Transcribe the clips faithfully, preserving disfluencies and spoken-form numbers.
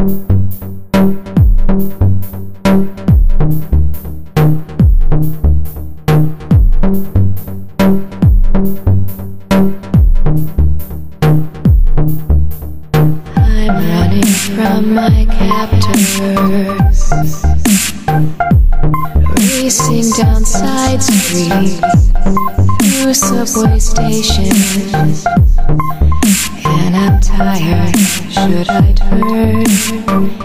From my captors, racing down side streets, through subway stations, and I'm tired. Should I turn and face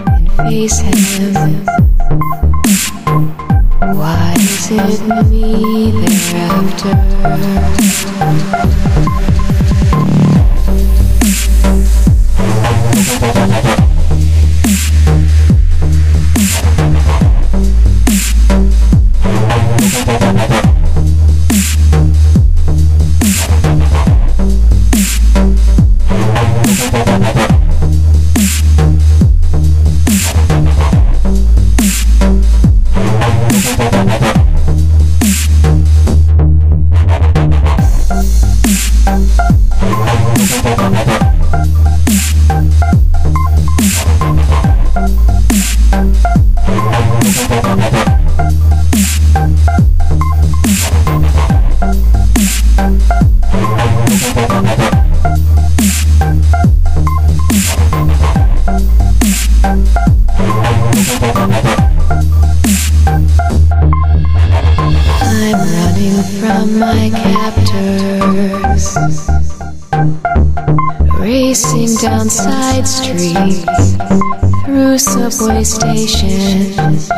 him? Why is it me they're after? From my captors, racing down side streets, through subway stations,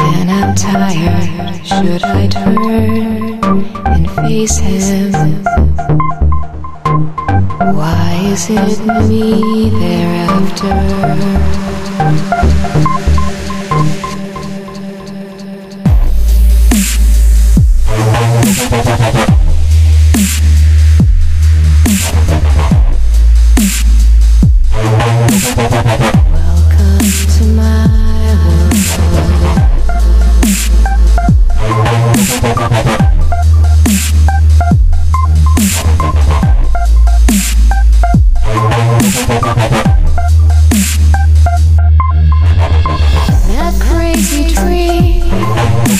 and I'm tired. Should I turn and face him? Why is it me they're after?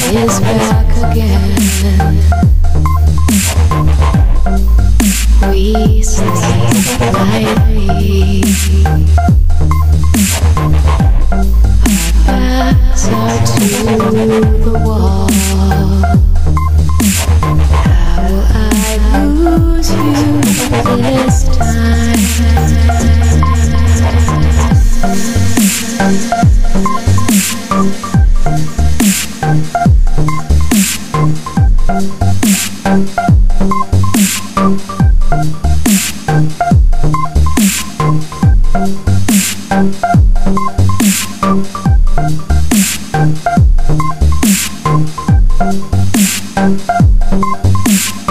Is back again. We sleep lightly. Our backs are to the wall. How will I lose you this time?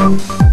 Thank you.